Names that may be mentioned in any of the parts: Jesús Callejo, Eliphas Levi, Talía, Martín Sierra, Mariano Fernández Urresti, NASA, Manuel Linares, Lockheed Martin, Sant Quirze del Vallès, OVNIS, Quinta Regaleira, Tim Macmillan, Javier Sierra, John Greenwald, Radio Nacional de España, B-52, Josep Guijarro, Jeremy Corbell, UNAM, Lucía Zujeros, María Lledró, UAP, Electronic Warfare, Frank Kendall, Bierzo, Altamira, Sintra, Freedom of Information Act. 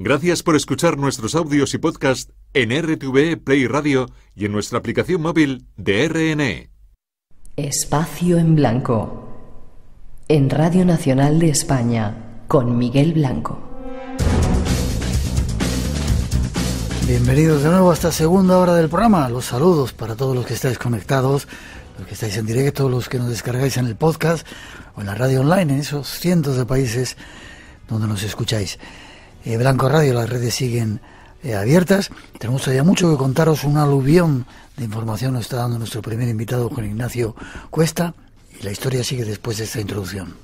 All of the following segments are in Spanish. Gracias por escuchar nuestros audios y podcast en RTV Play Radio y en nuestra aplicación móvil de RNE. Espacio en blanco. En Radio Nacional de España, con Miguel Blanco. Bienvenidos de nuevo a esta segunda hora del programa. Los saludos para todos los que estáis conectados, los que estáis en directo, los que nos descargáis en el podcast o en la radio online, en esos cientos de países donde nos escucháis. Blanco Radio, las redes siguen abiertas. Tenemos todavía mucho que contaros. Un aluvión de información nos está dando nuestro primer invitado, Juan Ignacio Cuesta, y la historia sigue después de esta introducción.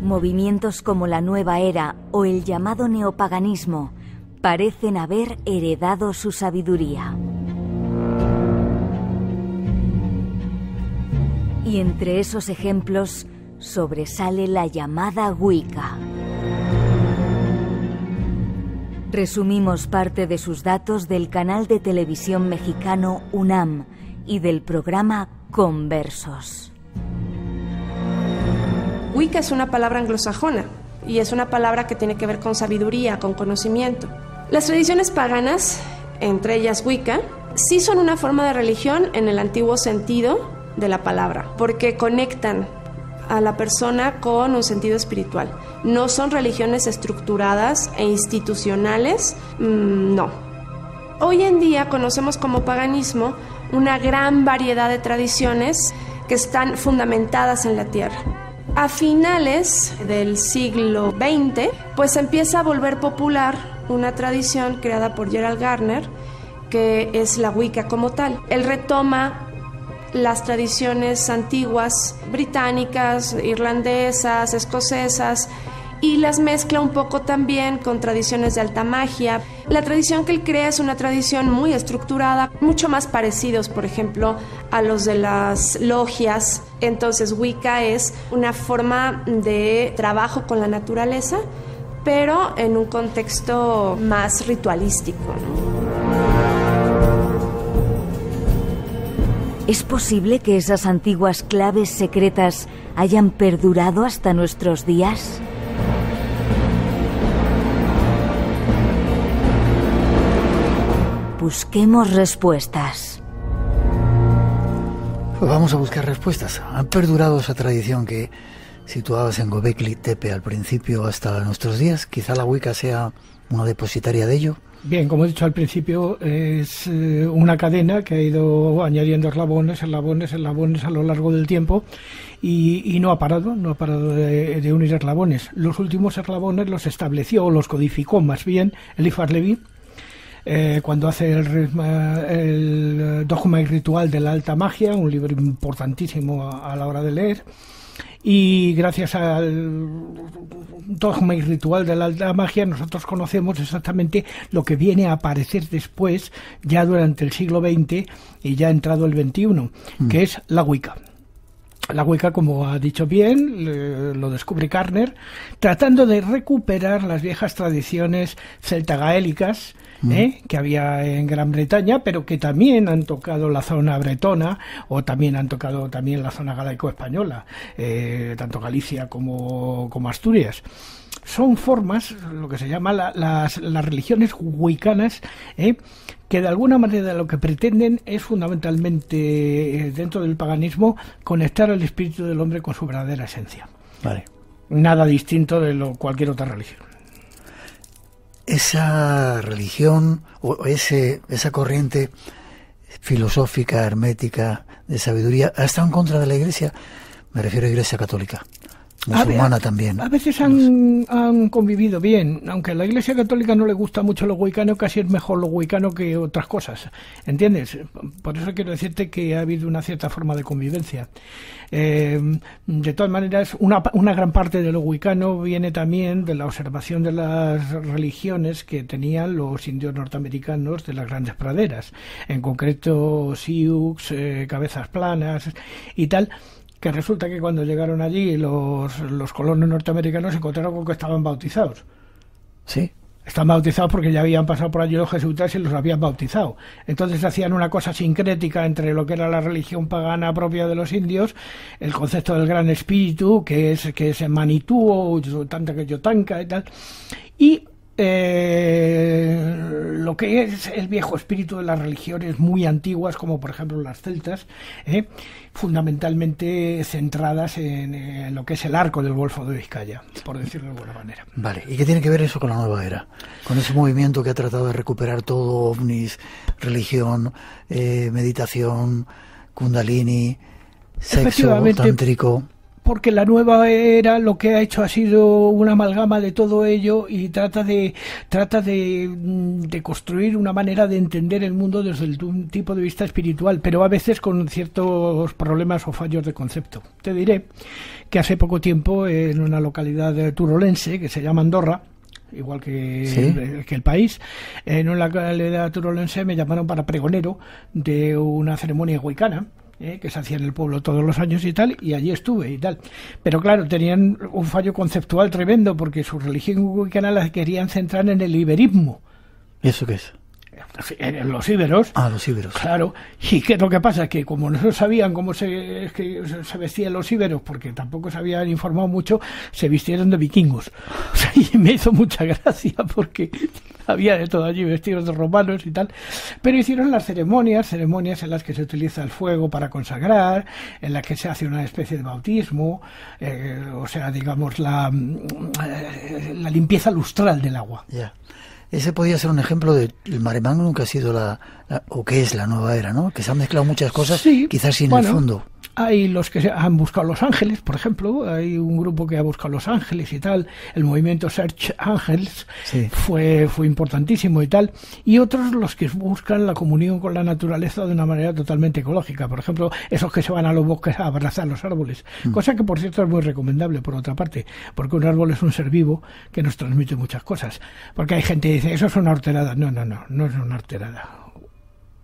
Movimientos como la nueva era o el llamado neopaganismo parecen haber heredado su sabiduría. Y entre esos ejemplos sobresale la llamada Wicca. Resumimos parte de sus datos del canal de televisión mexicano UNAM y del programa Conversos. Wicca es una palabra anglosajona y es una palabra que tiene que ver con sabiduría, con conocimiento. Las tradiciones paganas, entre ellas Wicca, sí son una forma de religión en el antiguo sentido de la palabra, porque conectan a la persona con un sentido espiritual. No son religiones estructuradas e institucionales, no. Hoy en día conocemos como paganismo una gran variedad de tradiciones que están fundamentadas en la tierra. A finales del siglo XX, pues empieza a volver popular una tradición creada por Gerald Gardner, que es la Wicca como tal. Él retoma las tradiciones antiguas británicas, irlandesas, escocesas, y las mezcla un poco también con tradiciones de alta magia. La tradición que él crea es una tradición muy estructurada, mucho más parecidos, por ejemplo, a los de las logias. Entonces Wicca es una forma de trabajo con la naturaleza, pero en un contexto más ritualístico, ¿no? ¿Es posible que esas antiguas claves secretas hayan perdurado hasta nuestros días? Busquemos respuestas. Pues vamos a buscar respuestas. ¿Han perdurado esa tradición que situabas en Gobekli Tepe al principio hasta nuestros días? Quizá la Wicca sea una depositaria de ello. Bien, como he dicho al principio, es una cadena que ha ido añadiendo eslabones a lo largo del tiempo y no ha parado de unir eslabones. Los últimos eslabones los estableció o los codificó más bien Eliphas Levi, cuando hace el dogma y ritual de la alta magia, un libro importantísimo a la hora de leer. Y gracias al dogma y ritual de la alta magia nosotros conocemos exactamente lo que viene a aparecer después, ya durante el siglo XX y ya entrado el XXI, que es la Wicca. La Wicca, como ha dicho bien, lo descubre Karner, tratando de recuperar las viejas tradiciones celta-gaélicas que había en Gran Bretaña, pero que también han tocado la zona bretona o también han tocado también la zona galaico-española, tanto Galicia como Asturias. Son formas, lo que se llama las religiones wiccanas, que de alguna manera lo que pretenden es fundamentalmente, dentro del paganismo, conectar al espíritu del hombre con su verdadera esencia. Vale. Nada distinto de cualquier otra religión. Esa religión o esa corriente filosófica, hermética, de sabiduría, ha estado en contra de la Iglesia. Me refiero a Iglesia Católica. Musulmana también. A veces han convivido bien, aunque a la Iglesia Católica no le gusta mucho lo wicano, casi es mejor lo wicano que otras cosas, ¿entiendes? Por eso quiero decirte que ha habido una cierta forma de convivencia. De todas maneras, una gran parte de lo wicano viene también de la observación de las religiones que tenían los indios norteamericanos de las grandes praderas, en concreto Sioux, cabezas planas y tal, que resulta que cuando llegaron allí los colonos norteamericanos se encontraron con que estaban bautizados. Sí. Están bautizados porque ya habían pasado por allí los jesuitas y los habían bautizado. Entonces hacían una cosa sincrética entre lo que era la religión pagana propia de los indios, el concepto del gran espíritu, que es en Manitú, Yotanka y tal, y lo que es el viejo espíritu de las religiones muy antiguas, como por ejemplo las celtas, fundamentalmente centradas en lo que es el arco del Golfo de Vizcaya, por decirlo de alguna manera. Vale, ¿y qué tiene que ver eso con la nueva era? Con ese movimiento que ha tratado de recuperar todo, ovnis, religión, meditación, kundalini, sexo, tántrico... Porque la nueva era lo que ha hecho ha sido una amalgama de todo ello y trata de construir una manera de entender el mundo desde un tipo de vista espiritual, pero a veces con ciertos problemas o fallos de concepto. Te diré que hace poco tiempo en una localidad turolense que se llama Andorra, igual que, ¿sí?, que el país, en una localidad turolense me llamaron para pregonero de una ceremonia wicana. Que se hacía en el pueblo todos los años y tal, y allí estuve y tal. Pero claro, tenían un fallo conceptual tremendo, porque su religión wicana la querían centrar en el iberismo. ¿Y eso qué es? En los íberos. Ah, los íberos. Claro. Y que lo que pasa es que como no sabían cómo se vestían los íberos, porque tampoco se habían informado mucho, se vistieron de vikingos. O sea, y me hizo mucha gracia porque había de todo allí, vestidos de romanos y tal. Pero hicieron las ceremonias en las que se utiliza el fuego para consagrar, en las que se hace una especie de bautismo, o sea, digamos, la limpieza lustral del agua. Ya. Yeah. Ese podría ser un ejemplo del maremango que ha sido o que es la nueva era, ¿no? Que se han mezclado muchas cosas, sí, quizás sin el fondo. Hay los que han buscado los ángeles, por ejemplo, hay un grupo que ha buscado los ángeles y tal, el movimiento Search Angels, sí, fue importantísimo y tal, y otros los que buscan la comunión con la naturaleza de una manera totalmente ecológica, por ejemplo, esos que se van a los bosques a abrazar los árboles, cosa que por cierto es muy recomendable por otra parte, porque un árbol es un ser vivo que nos transmite muchas cosas, porque hay gente que dice, eso es una horterada, no es una horterada,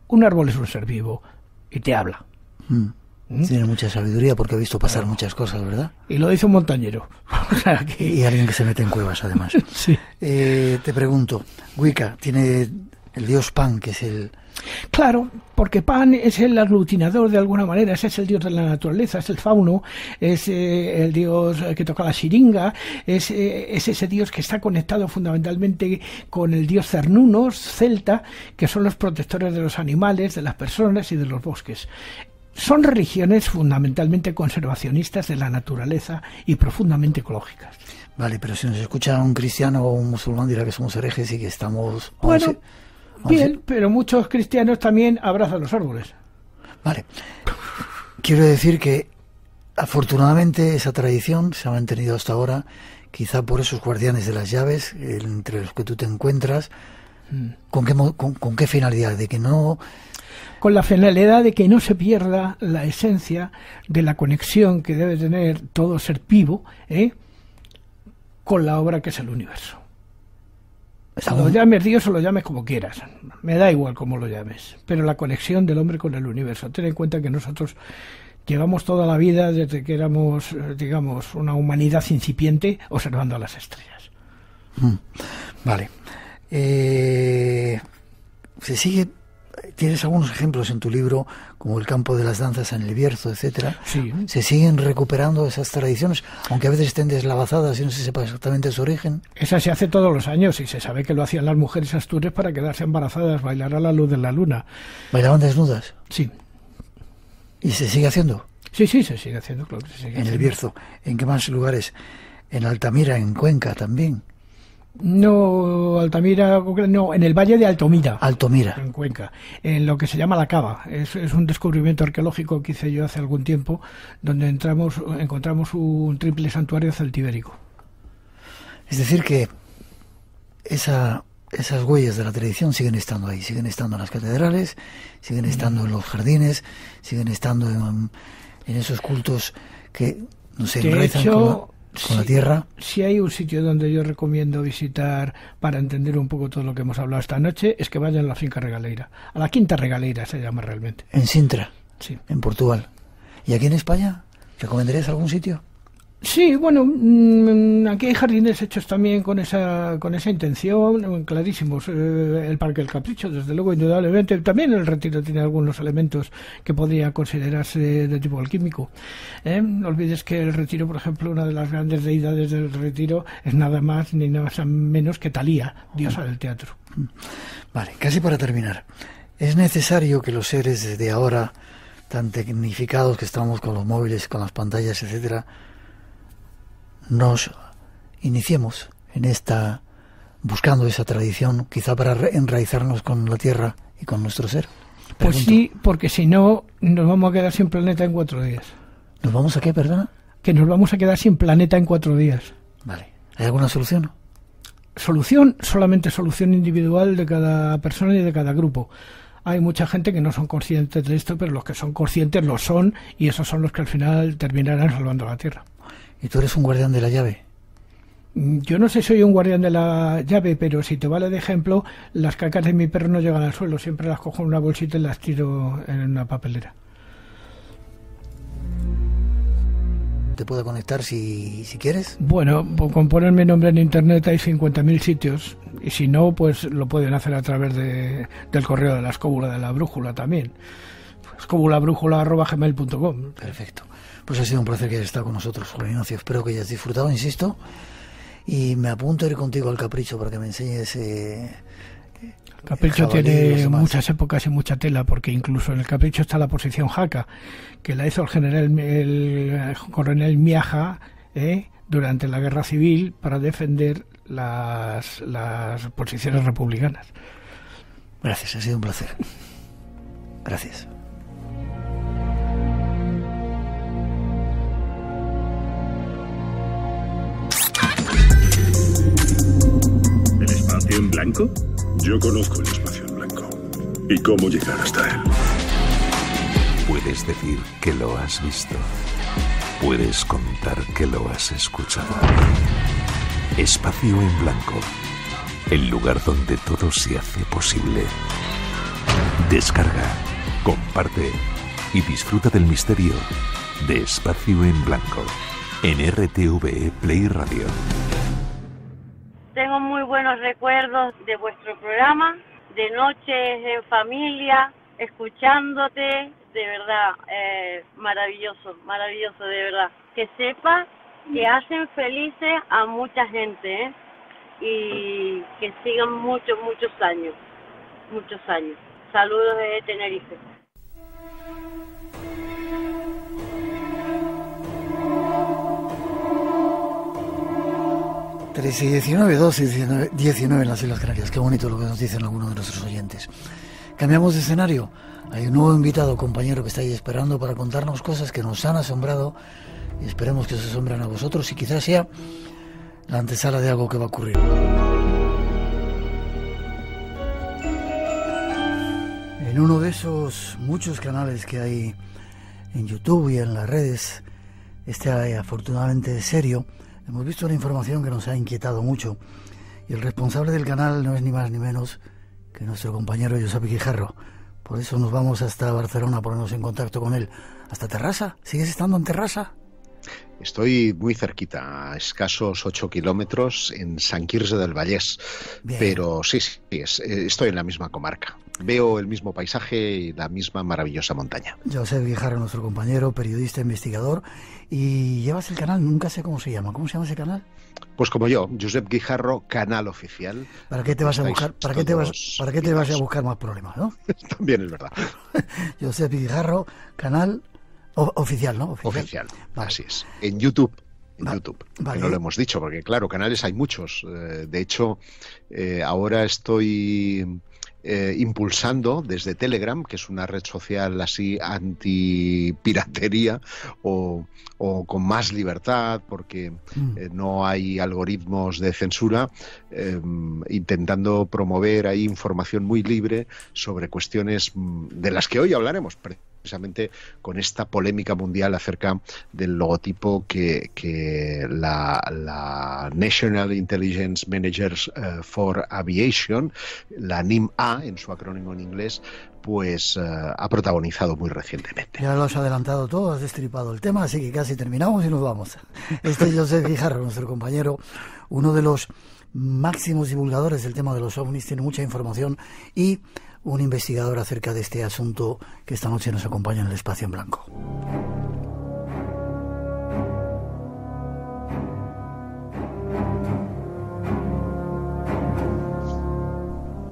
un árbol es un ser vivo y te habla. Tiene mucha sabiduría porque ha visto pasar muchas cosas, ¿verdad? Y lo dice un montañero. Y alguien que se mete en cuevas, además. Sí. Te pregunto, Wicca tiene el dios Pan, que es el... Claro, porque Pan es el aglutinador de alguna manera, ese es el dios de la naturaleza, es el fauno, es el dios que toca la siringa, es ese dios que está conectado fundamentalmente con el dios Cernunos, celta, que son los protectores de los animales, de las personas y de los bosques. Son religiones fundamentalmente conservacionistas de la naturaleza y profundamente ecológicas. Vale, pero si nos escucha un cristiano o un musulmán dirá que somos herejes y que estamos... Bueno, bien, pero muchos cristianos también abrazan los árboles. Vale. Quiero decir que afortunadamente esa tradición se ha mantenido hasta ahora, quizá por esos guardianes de las llaves, entre los que tú te encuentras. ¿Con qué finalidad? De que no... Con la finalidad de que no se pierda la esencia de la conexión que debe tener todo ser vivo con la obra que es el universo. Lo llames Dios o lo llames como quieras, me da igual cómo lo llames, pero la conexión del hombre con el universo. Ten en cuenta que nosotros llevamos toda la vida desde que éramos, digamos, una humanidad incipiente observando a las estrellas. Vale. Se sigue... Tienes algunos ejemplos en tu libro, como el campo de las danzas en el Bierzo, etcétera. Sí. ¿Se siguen recuperando esas tradiciones, aunque a veces estén deslavazadas y no se sepa exactamente su origen? Esa se hace todos los años y se sabe que lo hacían las mujeres astures para quedarse embarazadas, bailar a la luz de la luna. ¿Bailaban desnudas? Sí. ¿Y se sigue haciendo? Sí, se sigue haciendo, claro que se sigue haciendo. En el Bierzo. ¿En qué más lugares? En Altamira, en Cuenca también. No, Altamira, no, en el valle de Altomira. Altomira. En Cuenca, en lo que se llama La Cava. Es un descubrimiento arqueológico que hice yo hace algún tiempo, donde encontramos un triple santuario celtibérico. Es decir que esas huellas de la tradición siguen estando ahí, siguen estando en las catedrales, siguen estando en los jardines, siguen estando en esos cultos que no se realizan con la tierra. Si hay un sitio donde yo recomiendo visitar para entender un poco todo lo que hemos hablado esta noche, es que vayan a la finca Regaleira, a la Quinta Regaleira se llama realmente. En Sintra, sí, en Portugal. ¿Y aquí en España? ¿Recomendarías algún sitio? Sí, bueno, aquí hay jardines hechos también con esa intención, clarísimos. El Parque del Capricho, desde luego, indudablemente. También el Retiro tiene algunos elementos que podría considerarse de tipo alquímico. No olvides que el Retiro, por ejemplo, una de las grandes deidades del Retiro es nada más ni nada menos que Talía, diosa del teatro. Vale, casi para terminar. ¿Es necesario que los seres desde ahora, tan tecnificados que estamos con los móviles, con las pantallas, etcétera, nos iniciemos en esta, buscando esa tradición, quizá para enraizarnos con la Tierra y con nuestro ser? Pregunto. Pues sí, porque si no, nos vamos a quedar sin planeta en 4 días. ¿Nos vamos a qué, perdona? Que nos vamos a quedar sin planeta en 4 días. Vale. ¿Hay alguna solución? Solución, solamente solución individual de cada persona y de cada grupo. Hay mucha gente que no son conscientes de esto, pero los que son conscientes lo son, y esos son los que al final terminarán salvando la Tierra. ¿Y tú eres un guardián de la llave? Yo no sé si soy un guardián de la llave, pero si te vale de ejemplo, las cacas de mi perro no llegan al suelo. Siempre las cojo en una bolsita y las tiro en una papelera. ¿Te puedo conectar si quieres? Bueno, con poner mi nombre en internet hay 50.000 sitios. Y si no, pues lo pueden hacer a través del correo de la Escóbula de la Brújula también. escobulabrújula@gmail.com. Perfecto. Pues ha sido un placer que hayas estado con nosotros, Juan Ignacio. Espero que hayas disfrutado, insisto. Y me apunto a ir contigo al Capricho para que me enseñes. El Capricho tiene muchas épocas y mucha tela, porque incluso en el Capricho está la posición jaca, que la hizo el coronel Miaja durante la Guerra Civil para defender las posiciones republicanas. Gracias, ha sido un placer. Gracias. ¿En blanco? Yo conozco el espacio en blanco y cómo llegar hasta él. Puedes decir que lo has visto. Puedes contar que lo has escuchado. Espacio en blanco. El lugar donde todo se hace posible. Descarga, comparte y disfruta del misterio de Espacio en blanco en RTV Play Radio. Tengo muy buenos recuerdos de vuestro programa, de noches en familia, escuchándote, de verdad, maravilloso, maravilloso, de verdad. Que sepas que hacen felices a mucha gente, y que sigan muchos, muchos años, muchos años. Saludos desde Tenerife. Y 19, 12 y 19 en las Islas Canarias. Qué bonito lo que nos dicen algunos de nuestros oyentes. Cambiamos de escenario. Hay un nuevo invitado, compañero, que está ahí esperando para contarnos cosas que nos han asombrado, y esperemos que os asombren a vosotros, y quizás sea la antesala de algo que va a ocurrir. En uno de esos muchos canales que hay en YouTube y en las redes, afortunadamente serio, hemos visto una información que nos ha inquietado mucho, y el responsable del canal no es ni más ni menos que nuestro compañero Josep Guijarro. Por eso nos vamos hasta Barcelona a ponernos en contacto con él. ¿Hasta Terrassa? ¿Sigues estando en Terrassa? Estoy muy cerquita, a escasos 8 kilómetros, en Sant Quirze del Vallès. Bien. Pero sí, estoy en la misma comarca. Veo el mismo paisaje y la misma maravillosa montaña. Josep Guijarro, nuestro compañero, periodista, investigador, y llevas el canal, nunca sé cómo se llama. ¿Cómo se llama ese canal? Pues como yo, Josep Guijarro, canal oficial. ¿Para qué te vas a buscar? ¿Para qué te vas a buscar más problemas, no? También es verdad. Josep Guijarro, canal oficial, ¿no? Oficial. Vale. Así es. En YouTube. YouTube, vale. Que no lo hemos dicho, porque claro, canales hay muchos. De hecho, ahora estoy impulsando desde Telegram, que es una red social así antipiratería o con más libertad, porque no hay algoritmos de censura, intentando promover ahí información muy libre sobre cuestiones de las que hoy hablaremos, precisamente con esta polémica mundial acerca del logotipo que la National Intelligence Managers for Aviation, la NIMA en su acrónimo en inglés, pues ha protagonizado muy recientemente. Ya lo has adelantado todo, has destripado el tema, así que casi terminamos y nos vamos. Este es Josep Guijarro, nuestro compañero, uno de los máximos divulgadores del tema de los ovnis, tiene mucha información y un investigador acerca de este asunto que esta noche nos acompaña en el Espacio en Blanco.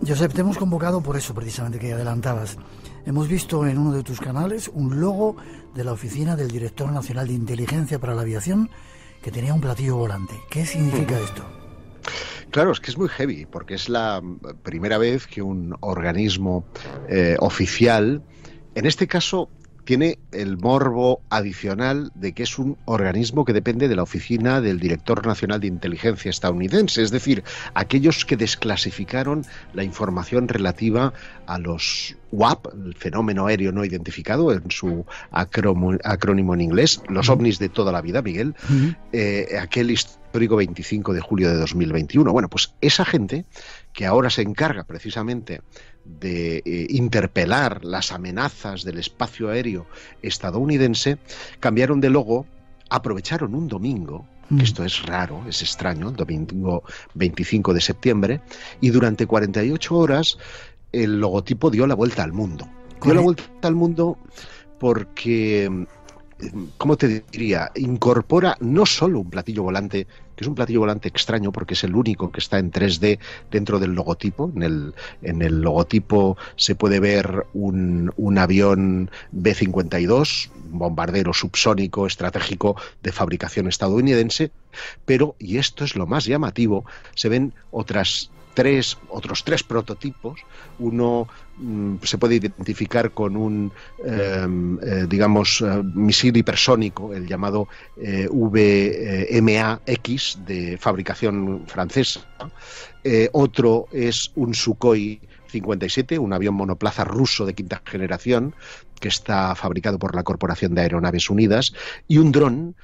Josep, te hemos convocado por eso precisamente que adelantabas. Hemos visto en uno de tus canales un logo de la oficina del Director Nacional de Inteligencia para la Aviación que tenía un platillo volante. ¿Qué significa esto? Claro, es que es muy heavy, porque es la primera vez que un organismo oficial, en este caso, tiene el morbo adicional de que es un organismo que depende de la oficina del Director Nacional de Inteligencia estadounidense, es decir, aquellos que desclasificaron la información relativa a los UAP, el fenómeno aéreo no identificado, en su acrónimo en inglés, los ovnis de toda la vida, Miguel, aquel histórico 25 de julio de 2021. Bueno, pues esa gente que ahora se encarga precisamente de interpelar las amenazas del espacio aéreo estadounidense, cambiaron de logo, aprovecharon un domingo, que esto es raro, es extraño, domingo 25 de septiembre, y durante 48 horas el logotipo dio la vuelta al mundo. Dio la vuelta al mundo porque, ¿cómo te diría?, incorpora no solo un platillo volante, que es un platillo volante extraño porque es el único que está en 3D dentro del logotipo. En el logotipo se puede ver un avión B-52, un bombardero subsónico estratégico de fabricación estadounidense, pero, y esto es lo más llamativo, se ven otros tres prototipos. Uno se puede identificar con un misil hipersónico, el llamado VMAX de fabricación francesa. Otro es un Sukhoi 57, un avión monoplaza ruso de quinta generación que está fabricado por la Corporación de Aeronaves Unidas, y un dron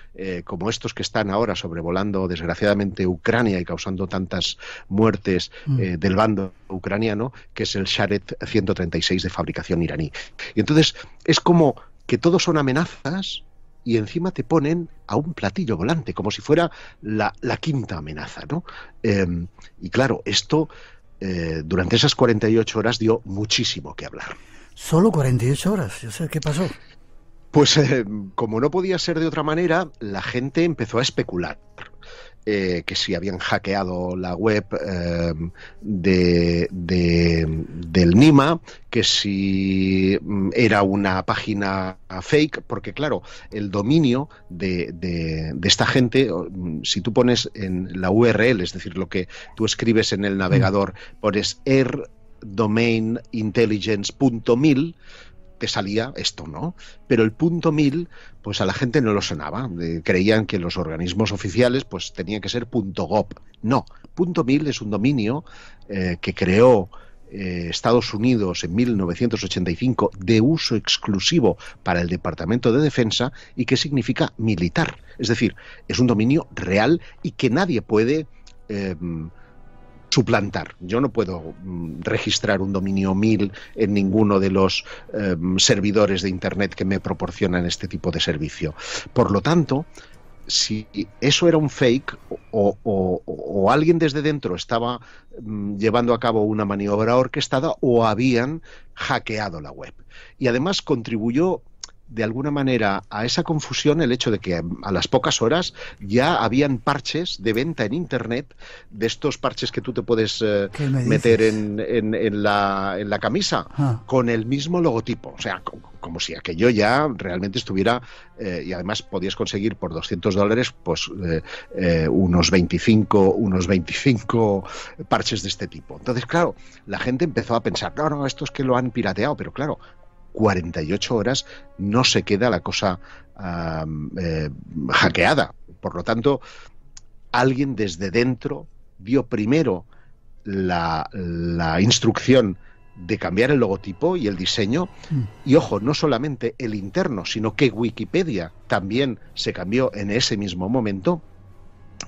como estos que están ahora sobrevolando desgraciadamente Ucrania y causando tantas muertes del bando ucraniano, que es el Sharet 136 de fabricación iraní. Y entonces es como que todos son amenazas y encima te ponen a un platillo volante, como si fuera la quinta amenaza, ¿no? Y claro, esto durante esas 48 horas dio muchísimo que hablar. Solo 48 horas, yo sé, ¿qué pasó? Pues como no podía ser de otra manera, la gente empezó a especular. Que si habían hackeado la web del NIMA, que si era una página fake, porque claro, el dominio de esta gente, si tú pones en la URL, es decir, lo que tú escribes en el navegador, pones airdomainintelligence.mil, te salía esto, ¿no? Pero el .mil, pues a la gente no lo sonaba. Creían que los organismos oficiales pues tenían que ser .gov. No, .mil es un dominio que creó Estados Unidos en 1985 de uso exclusivo para el Departamento de Defensa y que significa militar. Es decir, es un dominio real y que nadie puede suplantar. Yo no puedo registrar un dominio .mil en ninguno de los servidores de Internet que me proporcionan este tipo de servicio. Por lo tanto, si eso era un fake o alguien desde dentro estaba llevando a cabo una maniobra orquestada o habían hackeado la web. Y además contribuyó de alguna manera a esa confusión el hecho de que a las pocas horas ya habían parches de venta en Internet, de estos parches que tú te puedes meter en la camisa, con el mismo logotipo, o sea, como si aquello ya realmente estuviera, y además podías conseguir por $200 pues unos 25 parches de este tipo. Entonces, claro, la gente empezó a pensar, no, esto es que lo han pirateado, pero claro, 48 horas no se queda la cosa hackeada. Por lo tanto, alguien desde dentro dio primero la instrucción de cambiar el logotipo y el diseño. Y ojo, no solamente el interno, sino que Wikipedia también se cambió en ese mismo momento.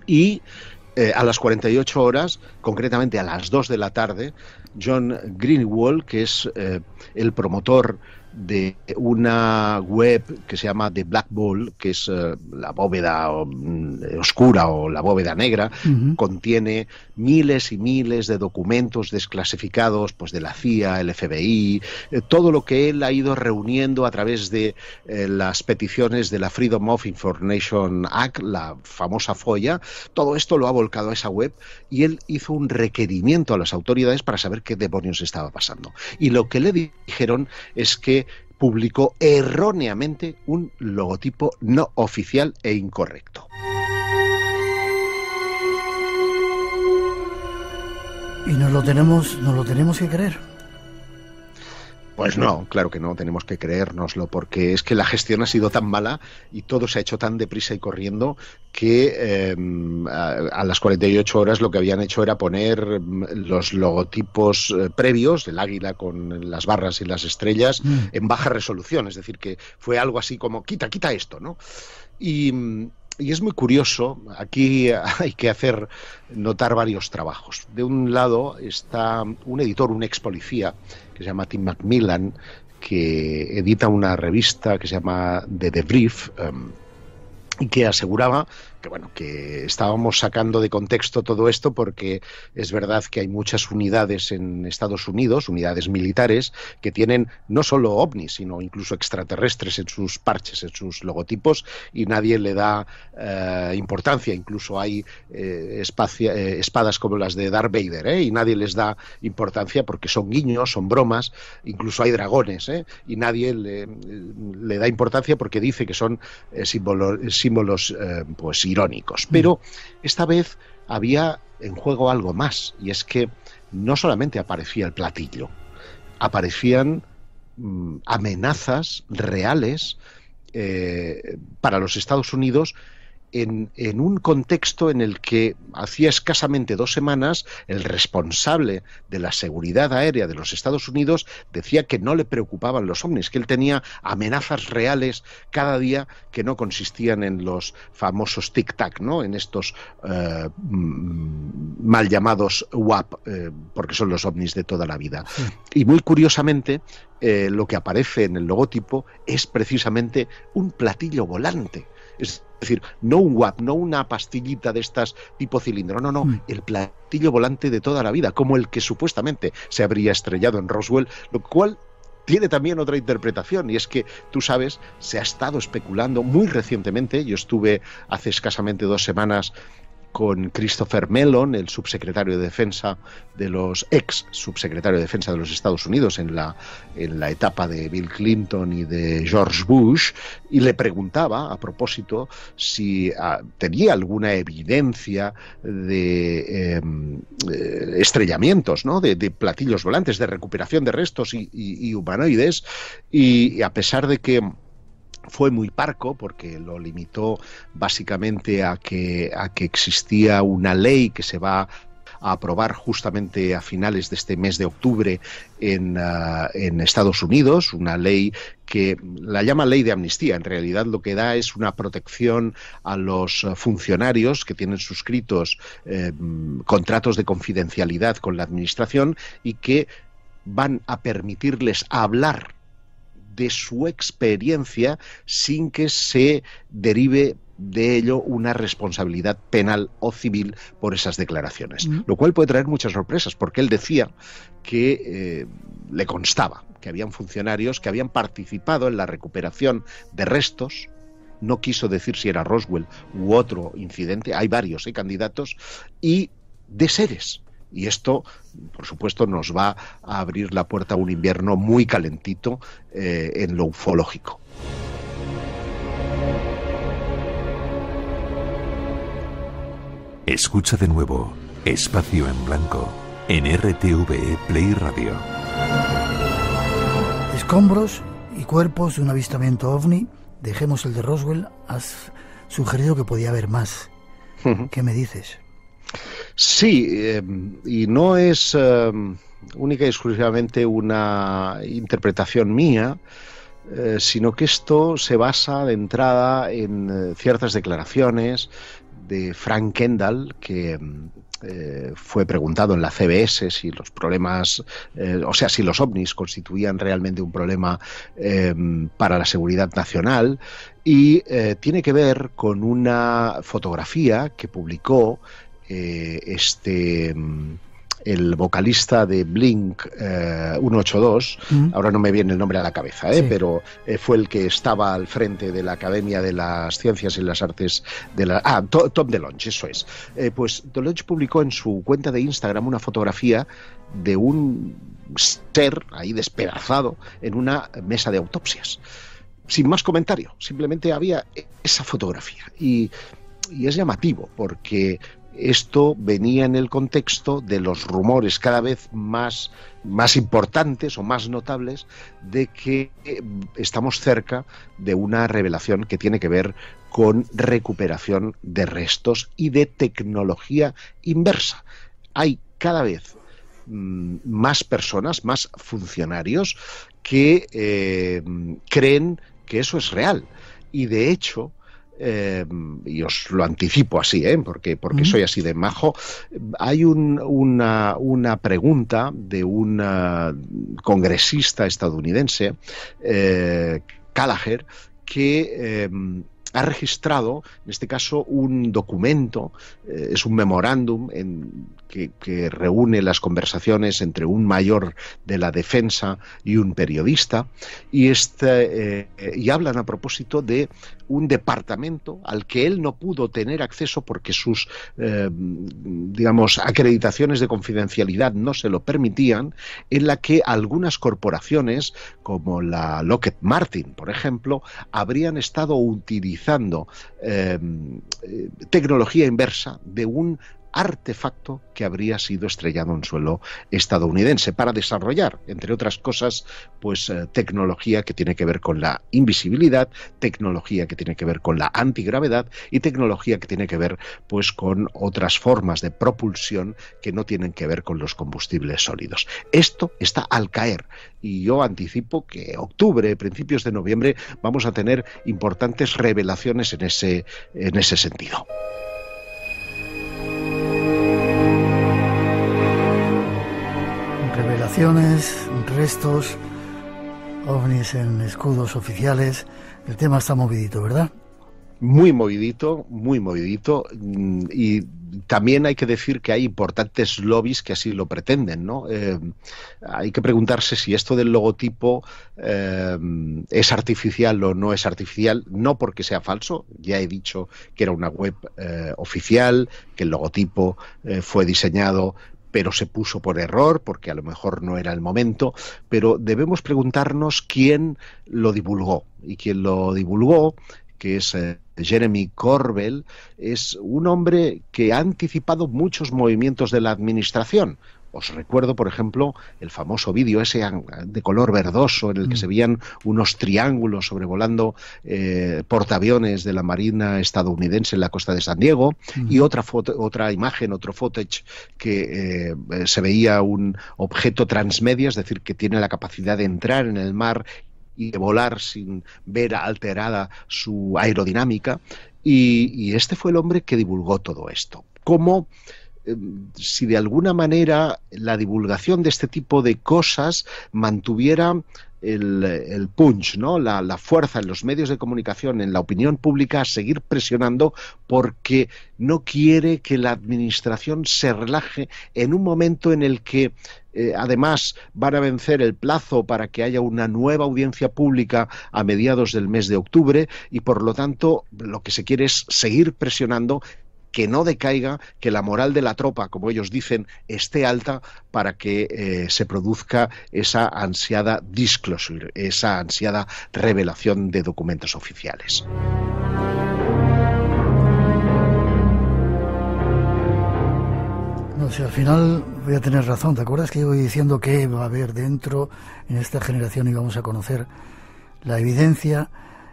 Y a las 48 horas, concretamente a las 2 de la tarde, John Greenwald, que es el promotor de una web que se llama The Black Ball, que es la bóveda oscura o la bóveda negra, contiene miles y miles de documentos desclasificados, pues de la CIA, el FBI, todo lo que él ha ido reuniendo a través de las peticiones de la Freedom of Information Act, la famosa FOIA. Todo esto lo ha volcado a esa web y él hizo un requerimiento a las autoridades para saber qué demonios estaba pasando. Y lo que le dijeron es que publicó erróneamente un logotipo no oficial e incorrecto. Y nos lo tenemos que creer. Pues no, claro que no, tenemos que creérnoslo, porque es que la gestión ha sido tan mala y todo se ha hecho tan deprisa y corriendo que a las 48 horas lo que habían hecho era poner los logotipos previos, el águila con las barras y las estrellas, en baja resolución, es decir, que fue algo así como, quita esto, ¿no? Y es muy curioso, aquí hay que hacer notar varios trabajos. De un lado está un editor, un ex policía, que se llama Tim Macmillan, que edita una revista que se llama The Debrief, y que aseguraba que, bueno, que estábamos sacando de contexto todo esto, porque es verdad que hay muchas unidades en Estados Unidos, unidades militares, que tienen no solo ovnis, sino incluso extraterrestres en sus parches, en sus logotipos, y nadie le da importancia. Incluso hay espadas como las de Darth Vader, y nadie les da importancia porque son guiños, son bromas. Incluso hay dragones, y nadie le da importancia porque dice que son símbolos pues irónicos. Pero esta vez había en juego algo más, y es que no solamente aparecía el platillo, aparecían amenazas reales para los Estados Unidos en un contexto en el que hacía escasamente 2 semanas el responsable de la seguridad aérea de los Estados Unidos decía que no le preocupaban los ovnis, que él tenía amenazas reales cada día que no consistían en los famosos tic-tac, ¿no? En estos mal llamados UAP, porque son los ovnis de toda la vida. Y muy curiosamente, lo que aparece en el logotipo es precisamente un platillo volante. Es decir, no un WAP, no una pastillita de estas tipo cilindro, no, el platillo volante de toda la vida, como el que supuestamente se habría estrellado en Roswell, lo cual tiene también otra interpretación, y es que, tú sabes, se ha estado especulando muy recientemente. Yo estuve hace escasamente 2 semanas con Christopher Mellon, el subsecretario de Defensa de los ex-subsecretario de Defensa de los Estados Unidos en la etapa de Bill Clinton y de George Bush, y le preguntaba a propósito si tenía alguna evidencia de estrellamientos, ¿no? de platillos volantes, de recuperación de restos y humanoides, y a pesar de que fue muy parco, porque lo limitó básicamente a que existía una ley que se va a aprobar justamente a finales de este mes de octubre en Estados Unidos, una ley que la llama ley de amnistía. En realidad lo que da es una protección a los funcionarios que tienen suscritos contratos de confidencialidad con la administración y que van a permitirles hablar de su experiencia sin que se derive de ello una responsabilidad penal o civil por esas declaraciones. Lo cual puede traer muchas sorpresas, porque él decía que le constaba que habían funcionarios que habían participado en la recuperación de restos. No quiso decir si era Roswell u otro incidente, hay varios candidatos, y de seres. Y esto, por supuesto, nos va a abrir la puerta a un invierno muy calentito en lo ufológico. Escucha de nuevo Espacio en Blanco en RTV Play Radio. Escombros y cuerpos de un avistamiento ovni. Dejemos el de Roswell. Has sugerido que podía haber más. ¿Qué me dices? Sí, y no es única y exclusivamente una interpretación mía, sino que esto se basa de entrada en ciertas declaraciones de Frank Kendall, que fue preguntado en la CBS si los problemas, si los ovnis constituían realmente un problema para la seguridad nacional, y tiene que ver con una fotografía que publicó el vocalista de Blink-182, ahora no me viene el nombre a la cabeza, sí, pero fue el que estaba al frente de la Academia de las Ciencias y las Artes de la... Ah, Tom DeLonge, eso es. Pues DeLonge publicó en su cuenta de Instagram una fotografía de un ser ahí despedazado en una mesa de autopsias. Sin más comentario, simplemente había esa fotografía. Y es llamativo porque... esto venía en el contexto de los rumores cada vez más importantes o más notables de que estamos cerca de una revelación que tiene que ver con recuperación de restos y de tecnología inversa. Hay cada vez más personas, más funcionarios que creen que eso es real y de hecho... y os lo anticipo así, porque soy así de majo. Hay una pregunta de un congresista estadounidense, Gallagher, que ha registrado, en este caso, un documento, es un memorándum que reúne las conversaciones entre un mayor de la defensa y un periodista, y hablan a propósito de un departamento al que él no pudo tener acceso porque sus acreditaciones de confidencialidad no se lo permitían, en la que algunas corporaciones, como la Lockheed Martin, por ejemplo, habrían estado utilizando tecnología inversa de un artefacto que habría sido estrellado en suelo estadounidense para desarrollar, entre otras cosas, pues tecnología que tiene que ver con la invisibilidad, tecnología que tiene que ver con la antigravedad y tecnología que tiene que ver pues con otras formas de propulsión que no tienen que ver con los combustibles sólidos. Esto está al caer y yo anticipo que octubre, principios de noviembre, vamos a tener importantes revelaciones en ese sentido. Revelaciones, restos, ovnis en escudos oficiales. El tema está movidito, ¿verdad? Muy movidito, muy movidito. Y también hay que decir que hay importantes lobbies que así lo pretenden, ¿no? Hay que preguntarse si esto del logotipo es artificial o no es artificial, no porque sea falso. Ya he dicho que era una web oficial, que el logotipo fue diseñado pero se puso por error, porque a lo mejor no era el momento, pero debemos preguntarnos quién lo divulgó. Y quien lo divulgó, que es Jeremy Corbell, es un hombre que ha anticipado muchos movimientos de la administración. Os recuerdo, por ejemplo, el famoso vídeo ese de color verdoso en el que se veían unos triángulos sobrevolando portaaviones de la Marina estadounidense en la costa de San Diego, y otro footage que se veía un objeto transmedia, es decir, que tiene la capacidad de entrar en el mar y de volar sin ver alterada su aerodinámica. Y este fue el hombre que divulgó todo esto. ¿Cómo? Si de alguna manera la divulgación de este tipo de cosas mantuviera el punch, ¿no? La fuerza en los medios de comunicación, en la opinión pública, a seguir presionando porque no quiere que la administración se relaje en un momento en el que además van a vencer el plazo para que haya una nueva audiencia pública a mediados del mes de octubre y por lo tanto lo que se quiere es seguir presionando que no decaiga, que la moral de la tropa, como ellos dicen, esté alta para que se produzca esa ansiada disclosure, esa ansiada revelación de documentos oficiales. No sé, al final voy a tener razón. ¿Te acuerdas que iba diciendo que va a haber dentro en esta generación y vamos a conocer la evidencia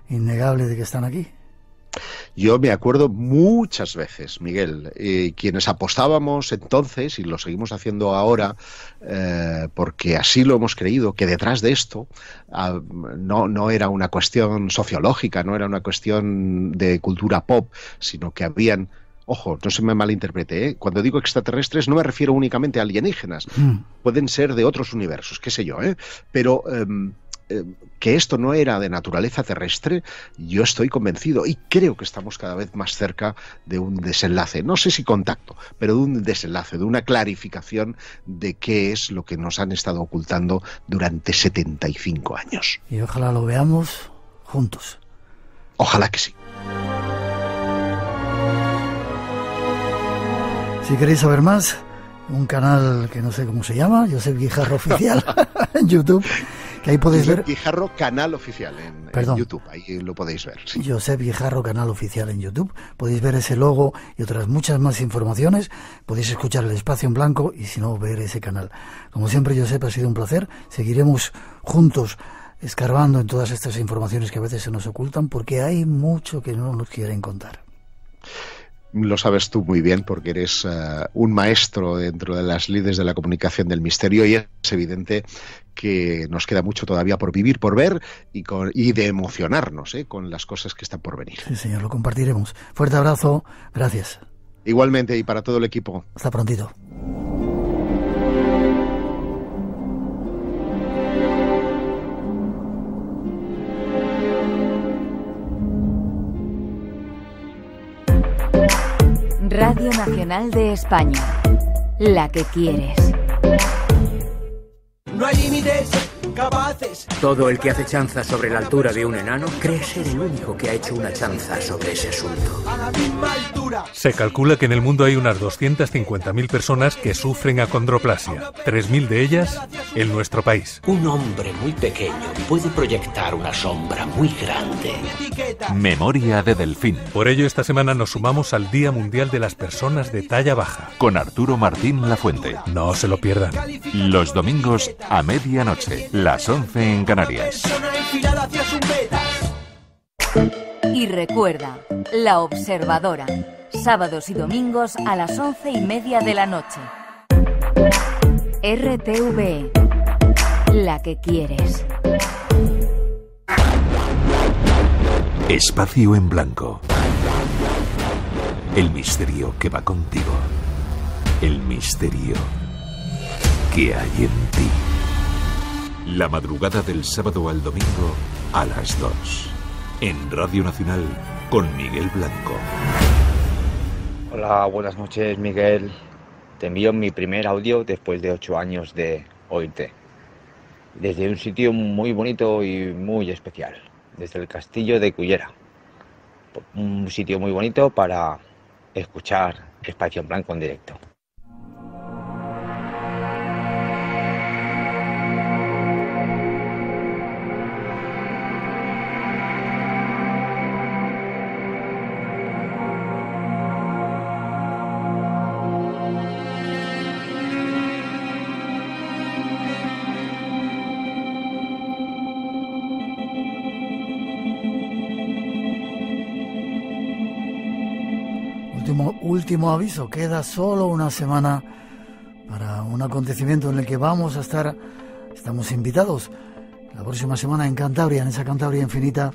innegable de que están aquí? Yo me acuerdo muchas veces, Miguel, quienes apostábamos entonces, y lo seguimos haciendo ahora, porque así lo hemos creído, que detrás de esto no era una cuestión sociológica, no era una cuestión de cultura pop, sino que habían Ojo, no se me malinterprete, ¿eh? Cuando digo extraterrestres no me refiero únicamente a alienígenas. Pueden ser de otros universos, qué sé yo, ¿eh? Pero que esto no era de naturaleza terrestre, yo estoy convencido, y creo que estamos cada vez más cerca de un desenlace, no sé si contacto, pero de un desenlace, de una clarificación de qué es lo que nos han estado ocultando durante 75 años. Y ojalá lo veamos juntos. Ojalá que sí. Si queréis saber más, un canal que no sé cómo se llama, Josep Guijarro Oficial en YouTube, que ahí podéis ver. Josep Guijarro Canal Oficial en YouTube, ahí lo podéis ver. Sí. Josep Guijarro Canal Oficial en YouTube, podéis ver ese logo y otras muchas más informaciones, podéis escuchar el Espacio en Blanco y si no, ver ese canal. Como siempre, Josep, ha sido un placer, seguiremos juntos escarbando en todas estas informaciones que a veces se nos ocultan, porque hay mucho que no nos quieren contar. Lo sabes tú muy bien porque eres un maestro dentro de las lides de la comunicación del misterio y es evidente que nos queda mucho todavía por vivir, por ver y de emocionarnos con las cosas que están por venir. Sí, señor, lo compartiremos. Fuerte abrazo, gracias. Igualmente y para todo el equipo. Hasta prontito. Radio Nacional de España, la que quieres. No hay límites capaces. Todo el que hace chanza sobre la altura de un enano cree ser el único que ha hecho una chanza sobre ese asunto. A la misma altura. Se calcula que en el mundo hay unas 250.000 personas que sufren acondroplasia, 3.000 de ellas en nuestro país. Un hombre muy pequeño puede proyectar una sombra muy grande. Memoria de delfín. Por ello esta semana nos sumamos al Día Mundial de las Personas de Talla Baja. Con Arturo Martín Lafuente. No se lo pierdan. Los domingos a medianoche. Las 11 en Canarias. Y recuerda, La Observadora, sábados y domingos a las 11:30 de la noche. RTV, la que quieres. Espacio en Blanco. El misterio que va contigo. El misterio que hay en ti. La madrugada del sábado al domingo a las 2, en Radio Nacional con Miguel Blanco. Hola, buenas noches, Miguel. Te envío mi primer audio después de 8 años de oírte. Desde un sitio muy bonito y muy especial, desde el castillo de Cullera. Un sitio muy bonito para escuchar Espacio en Blanco en directo. Último aviso, queda solo una semana para un acontecimiento en el que vamos a estar, estamos invitados la próxima semana en Cantabria, en esa Cantabria infinita,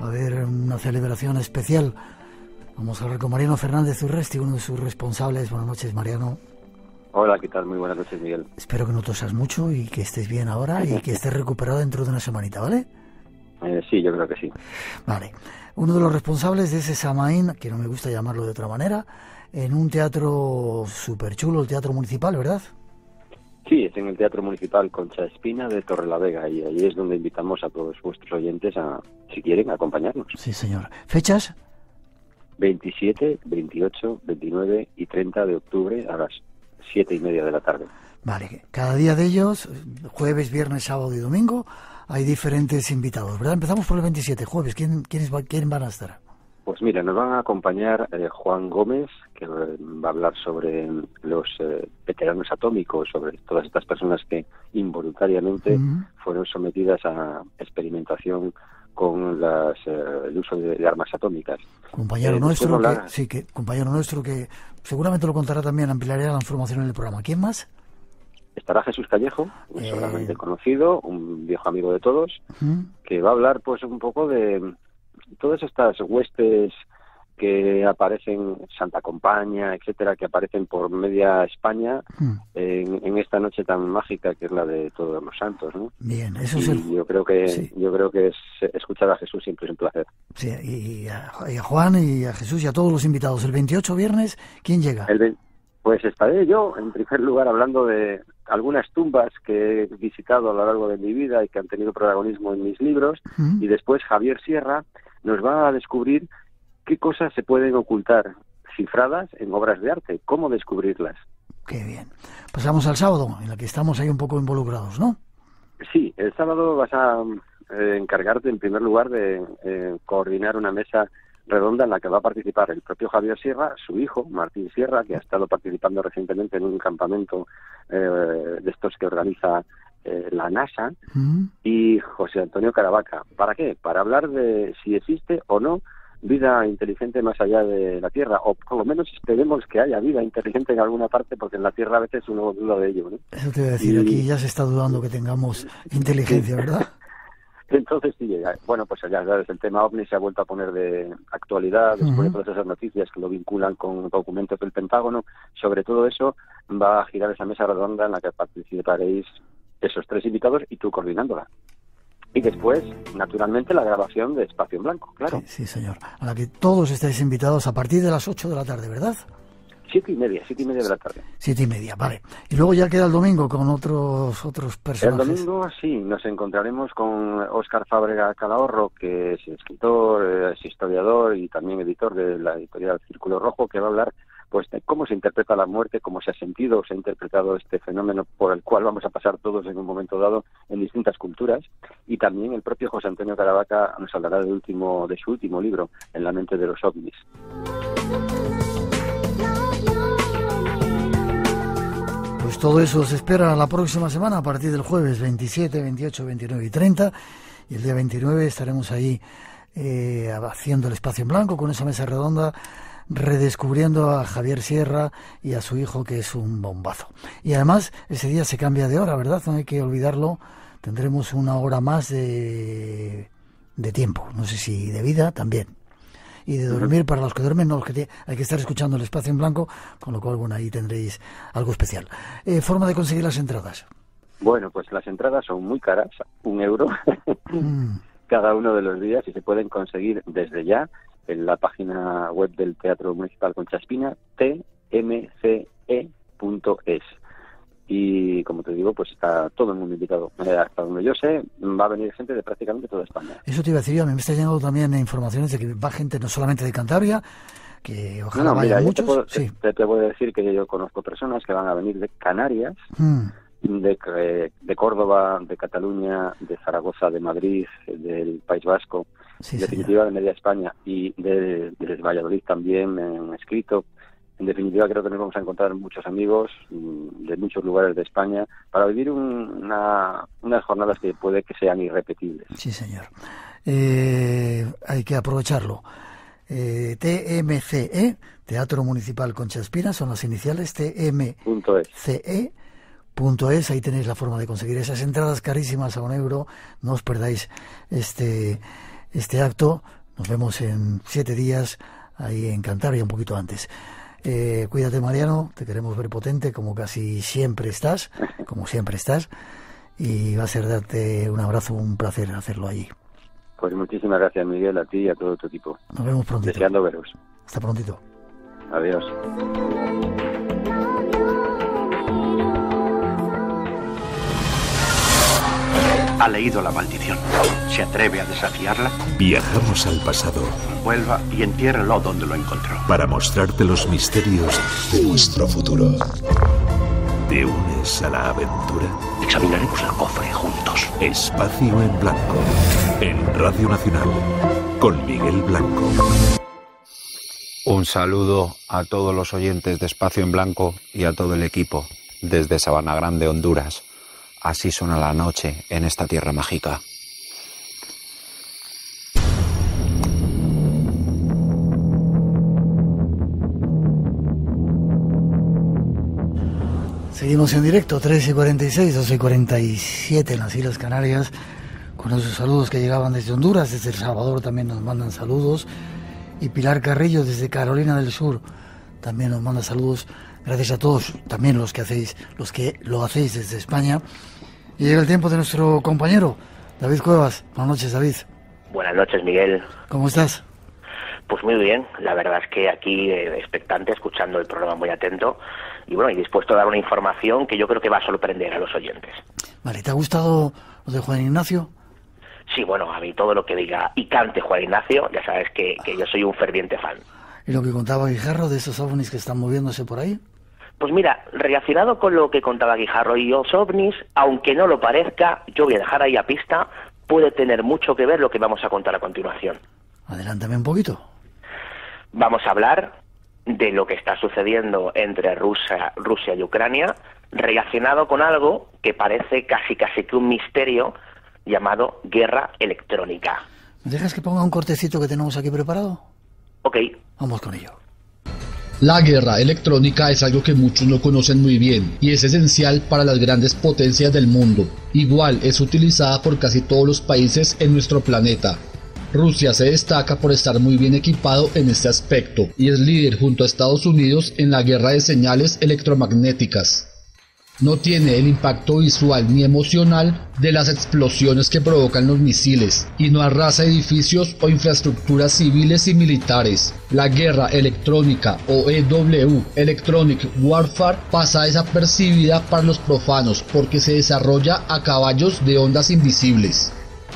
va a haber una celebración especial. Vamos a hablar con Mariano Fernández Urresti, uno de sus responsables. Buenas noches, Mariano. Hola, ¿qué tal? Muy buenas noches, Miguel. Espero que no tosas mucho y que estés bien ahora y que estés recuperado dentro de una semanita, ¿vale? Sí, yo creo que sí. Vale. Uno de los responsables de ese Samaín, que no me gusta llamarlo de otra manera, en un teatro súper chulo, el Teatro Municipal, ¿verdad? Sí, es en el Teatro Municipal Concha Espina de Torrelavega, y ahí es donde invitamos a todos vuestros oyentes a, si quieren, acompañarnos. Sí, señor. ¿Fechas? 27, 28, 29 y 30 de octubre a las 7:30 de la tarde. Vale, cada día de ellos, jueves, viernes, sábado y domingo, hay diferentes invitados, ¿verdad? Empezamos por el 27, jueves. ¿Quién van a estar? Pues mira, nos van a acompañar Juan Gómez, que va a hablar sobre los veteranos atómicos, sobre todas estas personas que involuntariamente fueron sometidas a experimentación con las, el uso de armas atómicas. Compañero nuestro, hablar... compañero nuestro que seguramente lo contará también, ampliará la información en el programa. ¿Quién más? Estará Jesús Callejo, seguramente conocido, un viejo amigo de todos, que va a hablar pues un poco de todas estas huestes que aparecen, Santa Compaña, etcétera, que aparecen por media España en esta noche tan mágica que es la de Todos los Santos, ¿no? Bien, eso y es el... yo creo que es escuchar a Jesús siempre es un placer. Sí, y a Juan y a Jesús y a todos los invitados. El 28 viernes, ¿quién llega? Pues estaré yo, en primer lugar, hablando de algunas tumbas que he visitado a lo largo de mi vida y que han tenido protagonismo en mis libros, y después Javier Sierra nos va a descubrir qué cosas se pueden ocultar cifradas en obras de arte, cómo descubrirlas. Qué bien. Pasamos al sábado, en el que estamos ahí un poco involucrados, ¿no? Sí, el sábado vas a encargarte en primer lugar de coordinar una mesa redonda en la que va a participar el propio Javier Sierra, su hijo, Martín Sierra, que ha estado participando recientemente en un campamento de estos que organiza la NASA, y José Antonio Caravaca. ¿Para qué? Para hablar de si existe o no vida inteligente más allá de la Tierra, o por lo menos esperemos que haya vida inteligente en alguna parte, porque en la Tierra a veces uno duda de ello, ¿no? Eso te voy a decir, aquí ya se está dudando que tengamos inteligencia, ¿verdad? Entonces sí, bueno, pues ya sabes, el tema OVNI se ha vuelto a poner de actualidad después de todas esas noticias que lo vinculan con documentos del Pentágono. Sobre todo eso va a girar esa mesa redonda en la que participaréis esos tres invitados y tú coordinándola. Y después, naturalmente, la grabación de Espacio en Blanco, claro. Sí, sí, señor. A la que todos estáis invitados a partir de las 8 de la tarde, ¿verdad? 7:30 de la tarde. 7:30, vale. Y luego ya queda el domingo con otros personajes. El domingo, sí, nos encontraremos con Óscar Fábrega Calahorro, que es escritor, es historiador y también editor de la editorial Círculo Rojo, que va a hablar pues de cómo se interpreta la muerte, cómo se ha sentido o se ha interpretado este fenómeno por el cual vamos a pasar todos en un momento dado en distintas culturas. Y también el propio José Antonio Caravaca nos hablará de su último libro, En la mente de los ovnis. Pues todo eso se espera la próxima semana a partir del jueves 27, 28, 29 y 30. Y el día 29 estaremos ahí haciendo el Espacio en Blanco con esa mesa redonda, redescubriendo a Javier Sierra y a su hijo, que es un bombazo. Y además, ese día se cambia de hora, ¿verdad? No hay que olvidarlo. Tendremos una hora más de tiempo, no sé si de vida también. Y de dormir para los que duermen, no los que hay que estar escuchando el Espacio en Blanco, con lo cual, bueno, ahí tendréis algo especial. Forma de conseguir las entradas. Bueno, pues las entradas son muy caras, €1 cada uno de los días, y se pueden conseguir desde ya en la página web del Teatro Municipal Concha Espina, tmce.es. Y como te digo, pues está todo el mundo invitado. Hasta donde yo sé, va a venir gente de prácticamente toda España. Eso te iba a decir yo, a mí me está llegando también informaciones de que va gente no solamente de Cantabria, que ojalá vayan muchos. Te puedo decir que yo conozco personas que van a venir de Canarias, de Córdoba, de Cataluña, de Zaragoza, de Madrid, del País Vasco, en definitiva de media España, y de Valladolid también me han escrito. En definitiva, creo que nos vamos a encontrar muchos amigos de muchos lugares de España para vivir unas jornadas que puede que sean irrepetibles. Sí, señor. Hay que aprovecharlo. TMCE, Teatro Municipal Concha Espina, son las iniciales, TMCE.es, ahí tenéis la forma de conseguir esas entradas carísimas a €1. No os perdáis este acto. Nos vemos en 7 días ahí en Cantabria, un poquito antes. Cuídate, Mariano, te queremos ver potente como casi siempre estás, y va a ser darte un abrazo, un placer hacerlo allí. Pues muchísimas gracias, Miguel, a ti y a todo tu equipo. Nos vemos prontito. Deseando veros. Hasta prontito. Adiós. Ha leído la maldición. ¿Se atreve a desafiarla? Viajamos al pasado. Vuelva y entiérrelo donde lo encontró. Para mostrarte los misterios de nuestro futuro. ¿Te unes a la aventura? Examinaremos el cofre juntos. Espacio en Blanco. En Radio Nacional. Con Miguel Blanco. Un saludo a todos los oyentes de Espacio en Blanco y a todo el equipo. Desde Sabana Grande, Honduras. Así suena la noche en esta tierra mágica. Seguimos en directo, 3:46, 12:47 en las Islas Canarias, con esos saludos que llegaban desde Honduras. Desde El Salvador también nos mandan saludos. y Pilar Carrillo desde Carolina del Sur también nos manda saludos. Gracias a todos, también los que lo hacéis desde España. Y llega el tiempo de nuestro compañero David Cuevas. Buenas noches, David. Buenas noches, Miguel. ¿Cómo estás? Pues muy bien, la verdad es que aquí expectante, escuchando el programa muy atento y bueno, y dispuesto a dar una información que yo creo que va a sorprender a los oyentes. Vale, ¿te ha gustado lo de Juan Ignacio? Sí, bueno, a mí todo lo que diga y cante Juan Ignacio, ya sabes que yo soy un ferviente fan. ¿Y lo que contaba Guijarro de esos ovnis que están moviéndose por ahí? Pues mira, relacionado con lo que contaba Guijarro y los ovnis, aunque no lo parezca, yo voy a dejar ahí a pista, puede tener mucho que ver lo que vamos a contar a continuación. Adelántame un poquito. Vamos a hablar de lo que está sucediendo entre Rusia y Ucrania, relacionado con algo que parece casi que un misterio llamado guerra electrónica. ¿Me dejas que ponga un cortecito que tenemos aquí preparado? Ok. Vamos con ello. La guerra electrónica es algo que muchos no conocen muy bien y es esencial para las grandes potencias del mundo. Igual es utilizada por casi todos los países en nuestro planeta. Rusia se destaca por estar muy bien equipado en este aspecto y es líder junto a Estados Unidos en la guerra de señales electromagnéticas. No tiene el impacto visual ni emocional de las explosiones que provocan los misiles y no arrasa edificios o infraestructuras civiles y militares. La guerra electrónica o EW, Electronic Warfare, pasa desapercibida para los profanos porque se desarrolla a caballos de ondas invisibles.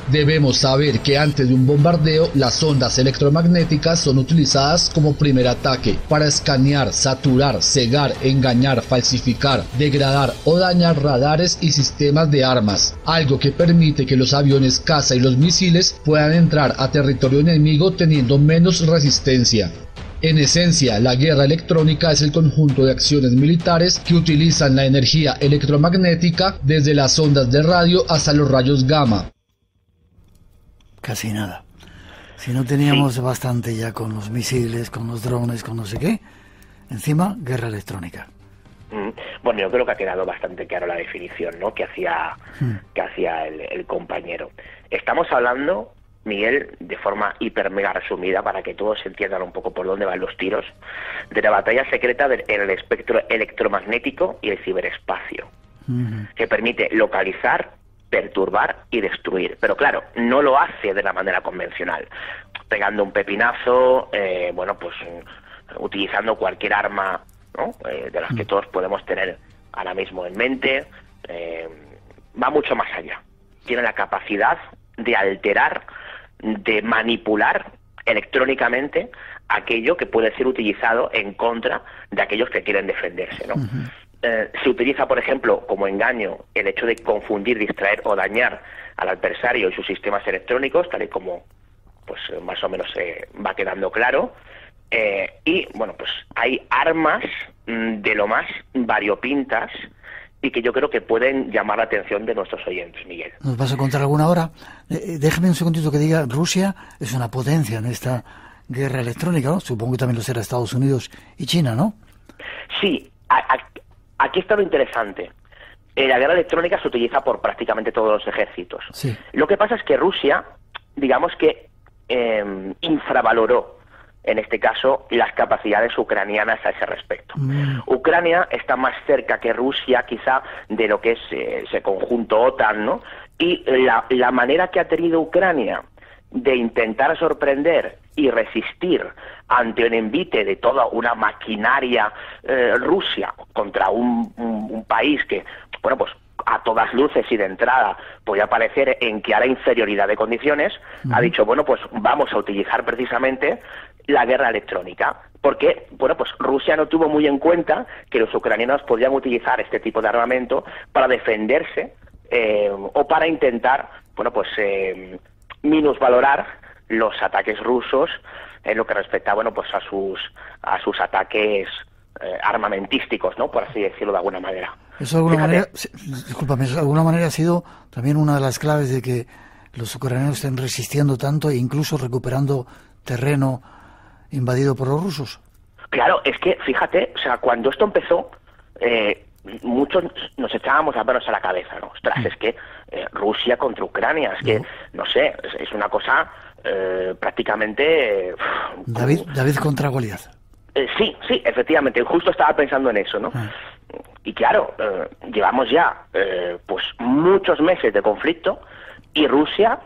Debemos saber que antes de un bombardeo, las ondas electromagnéticas son utilizadas como primer ataque para escanear, saturar, cegar, engañar, falsificar, degradar o dañar radares y sistemas de armas, algo que permite que los aviones caza y los misiles puedan entrar a territorio enemigo teniendo menos resistencia. En esencia, la guerra electrónica es el conjunto de acciones militares que utilizan la energía electromagnética desde las ondas de radio hasta los rayos gamma. Casi nada. Si no teníamos bastante ya con los misiles, con los drones, con no sé qué, encima guerra electrónica. Bueno, yo creo que ha quedado bastante claro la definición, ¿no?, que hacía el compañero. Estamos hablando, Miguel, de forma hiper mega resumida, para que todos entiendan un poco por dónde van los tiros, de la batalla secreta en el espectro electromagnético y el ciberespacio, que permite localizar, perturbar y destruir, pero claro, no lo hace de la manera convencional, pegando un pepinazo, bueno, pues utilizando cualquier arma, ¿no?, de las que todos podemos tener ahora mismo en mente. Va mucho más allá, tiene la capacidad de alterar, de manipular electrónicamente aquello que puede ser utilizado en contra de aquellos que quieren defenderse, ¿no? Se utiliza, por ejemplo, como engaño el hecho de confundir, distraer o dañar al adversario y sus sistemas electrónicos, tal y como pues más o menos va quedando claro. Y bueno, pues hay armas de lo más variopintas y que yo creo que pueden llamar la atención de nuestros oyentes, Miguel. ¿Nos vas a contar alguna hora? Déjame un segundito que diga, Rusia es una potencia en esta guerra electrónica, ¿no? Supongo que también lo será Estados Unidos y China, ¿no? Sí, aquí está lo interesante. La guerra electrónica se utiliza por prácticamente todos los ejércitos. Sí. Lo que pasa es que Rusia, digamos que infravaloró, en este caso, las capacidades ucranianas a ese respecto. Ucrania está más cerca que Rusia, quizá, de lo que es ese conjunto OTAN, ¿no? Y la manera que ha tenido Ucrania de intentar sorprender y resistir ante un envite de toda una maquinaria Rusia contra un país que, bueno, pues a todas luces y de entrada podía parecer en clara inferioridad de condiciones, ha dicho, bueno, pues vamos a utilizar precisamente la guerra electrónica, porque, bueno, pues Rusia no tuvo muy en cuenta que los ucranianos podían utilizar este tipo de armamento para defenderse o para intentar, bueno, pues minusvalorar los ataques rusos en lo que respecta, bueno, pues a sus ataques armamentísticos, ¿no?, por así decirlo de alguna manera. Eso de alguna manera, discúlpame, de alguna manera ha sido también una de las claves de que los ucranianos estén resistiendo tanto e incluso recuperando terreno invadido por los rusos. Claro, es que fíjate, o sea, cuando esto empezó, muchos nos echábamos las manos a la cabeza, ¿no? Ostras, es que Rusia contra Ucrania, es que, no sé, es una cosa prácticamente... David contra Goliath. Sí, efectivamente, justo estaba pensando en eso, ¿no? Ah. Y claro, llevamos ya pues muchos meses de conflicto y Rusia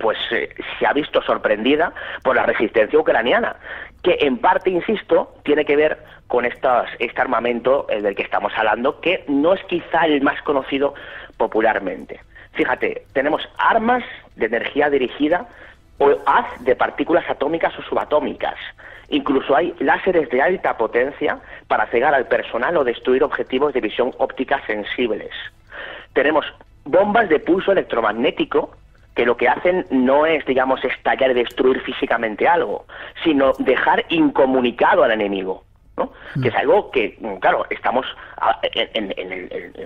pues se ha visto sorprendida por la resistencia ucraniana, que en parte, insisto, tiene que ver con este armamento del que estamos hablando, que no es quizá el más conocido popularmente. Fíjate, tenemos armas de energía dirigida o haz de partículas atómicas o subatómicas. Incluso hay láseres de alta potencia para cegar al personal o destruir objetivos de visión óptica sensibles. Tenemos bombas de pulso electromagnético, que lo que hacen no es, digamos, estallar y destruir físicamente algo, sino dejar incomunicado al enemigo, ¿no? Que es algo que, claro, estamos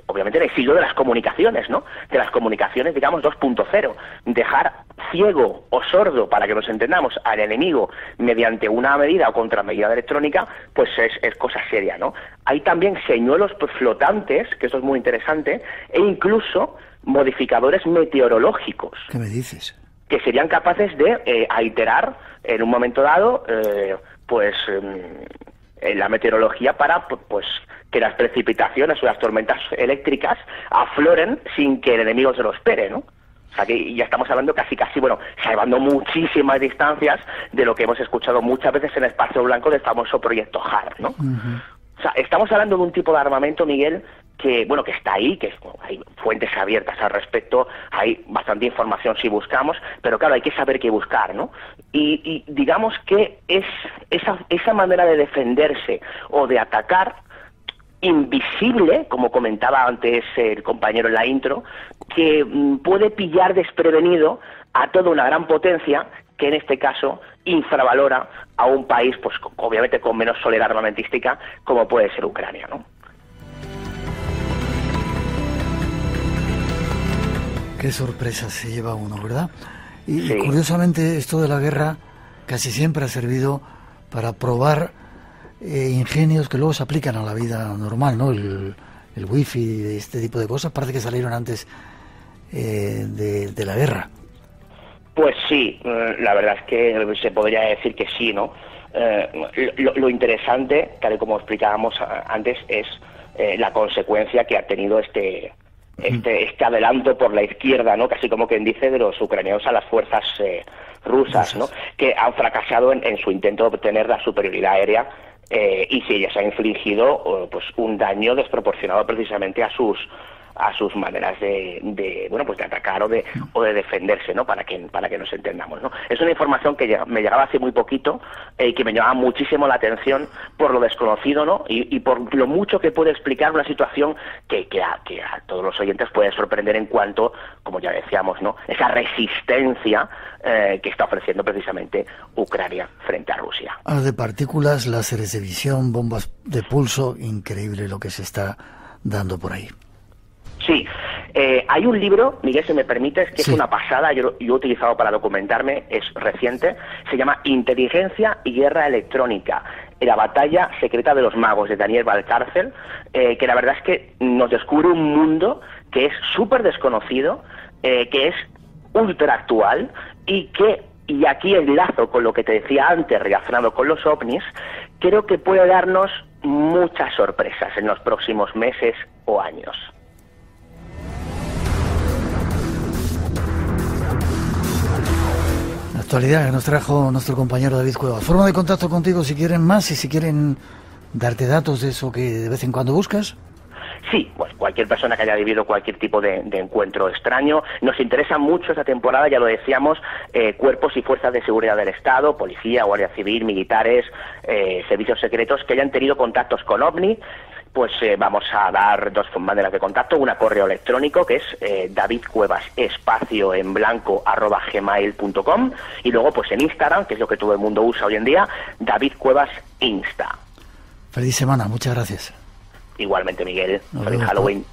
obviamente en el siglo de las comunicaciones, ¿no? De las comunicaciones, digamos, 2.0. Dejar ciego o sordo, para que nos entendamos, al enemigo mediante una medida o contramedida electrónica, pues es cosa seria, ¿no? Hay también señuelos flotantes, que esto es muy interesante, e incluso modificadores meteorológicos. ¿Qué me dices? Que serían capaces de alterar en un momento dado, la meteorología para pues que las precipitaciones o las tormentas eléctricas afloren sin que el enemigo se lo espere, ¿no? O sea que ya estamos hablando casi, bueno, salvando muchísimas distancias de lo que hemos escuchado muchas veces en Espacio Blanco del famoso proyecto HAR, ¿no? Uh-huh. O sea, estamos hablando de un tipo de armamento, Miguel, que, bueno, que está ahí, que hay fuentes abiertas al respecto, hay bastante información si buscamos, pero claro, hay que saber qué buscar, ¿no? Y digamos que es esa manera de defenderse o de atacar invisible, como comentaba antes el compañero en la intro, que puede pillar desprevenido a toda una gran potencia que en este caso infravalora a un país, pues obviamente con menos solera armamentística, como puede ser Ucrania, ¿no? Qué sorpresa se lleva uno, ¿verdad? Y curiosamente esto de la guerra casi siempre ha servido para probar ingenios que luego se aplican a la vida normal, ¿no? El wifi, este tipo de cosas, parece que salieron antes de la guerra. Pues sí, la verdad es que se podría decir que sí, ¿no? Lo interesante, tal y como explicábamos antes, es la consecuencia que ha tenido este adelanto por la izquierda, ¿no? Casi como quien dice, de los ucranianos a las fuerzas rusas, ¿no? Que han fracasado en su intento de obtener la superioridad aérea y se les ha infligido pues un daño desproporcionado precisamente a sus maneras de atacar o de defenderse, ¿no? Para que nos entendamos, ¿no? Es una información que me llegaba hace muy poquito y que me llamaba muchísimo la atención por lo desconocido, ¿no? Y por lo mucho que puede explicar una situación que a todos los oyentes puede sorprender en cuanto, como ya decíamos, ¿no? Esa resistencia que está ofreciendo precisamente Ucrania frente a Rusia. Haz de partículas, láseres de visión, bombas de pulso, increíble lo que se está dando por ahí. Sí, hay un libro, Miguel, si me permites, que sí. Es una pasada, yo he utilizado para documentarme, es reciente, se llama Inteligencia y Guerra Electrónica, la batalla secreta de los magos, de Daniel Valcárcel, que la verdad es que nos descubre un mundo que es súper desconocido, que es ultra actual y aquí enlazo con lo que te decía antes relacionado con los ovnis, creo que puede darnos muchas sorpresas en los próximos meses o años. Actualidad que nos trajo nuestro compañero David Cuevas. Forma de contacto contigo si quieren más y si quieren darte datos de eso que de vez en cuando buscas. Sí, pues cualquier persona que haya vivido cualquier tipo de encuentro extraño. Nos interesa mucho esta temporada, ya lo decíamos, cuerpos y fuerzas de seguridad del Estado, policía, guardia civil, militares, servicios secretos que hayan tenido contactos con OVNI. Pues vamos a dar dos maneras de contacto, una correo electrónico que es davidcuevasespacioenblanco@gmail.com y luego pues en Instagram, que es lo que todo el mundo usa hoy en día, David Cuevas Insta. Feliz semana, muchas gracias. Igualmente, Miguel, feliz Halloween.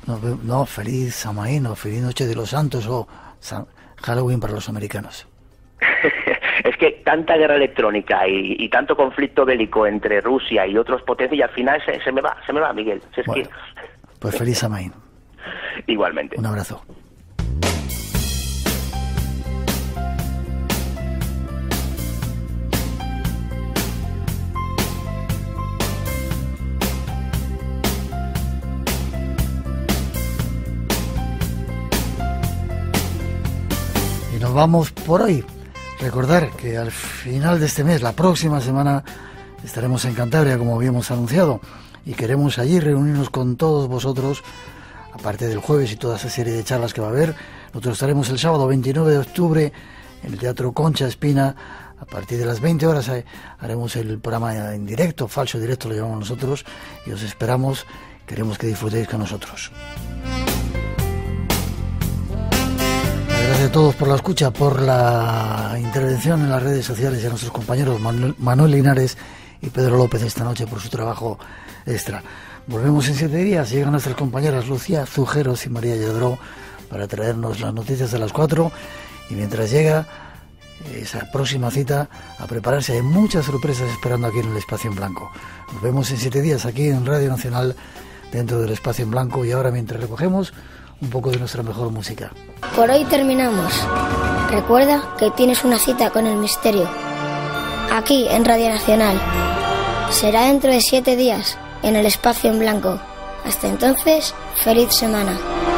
No, feliz Samaín o feliz Noche de los Santos o Halloween para los americanos. Es que tanta guerra electrónica y tanto conflicto bélico entre Rusia y otros potencias y al final se me va, Miguel. Si es bueno, que... Pues feliz Samaín. Igualmente. Un abrazo. nos vamos por hoy. Recordar que al final de este mes, la próxima semana, estaremos en Cantabria, como habíamos anunciado, y queremos allí reunirnos con todos vosotros, aparte del jueves y toda esa serie de charlas que va a haber. Nosotros estaremos el sábado 29 de octubre en el Teatro Concha Espina. A partir de las 20 horas haremos el programa en directo, falso directo lo llamamos nosotros, y os esperamos, queremos que disfrutéis con nosotros. Gracias a todos por la escucha, por la intervención en las redes sociales, y a nuestros compañeros Manuel Linares y Pedro López esta noche por su trabajo extra. Volvemos en 7 días, llegan nuestras compañeras Lucía Zujeros y María Lledró para traernos las noticias de las 4, y mientras llega esa próxima cita, a prepararse, hay muchas sorpresas esperando aquí en el Espacio en Blanco. Nos vemos en 7 días aquí en Radio Nacional, dentro del Espacio en Blanco, y ahora mientras recogemos un poco de nuestra mejor música. Por hoy terminamos. Recuerda que tienes una cita con el misterio, aquí en Radio Nacional. Será dentro de 7 días, en el Espacio en Blanco. Hasta entonces, feliz semana.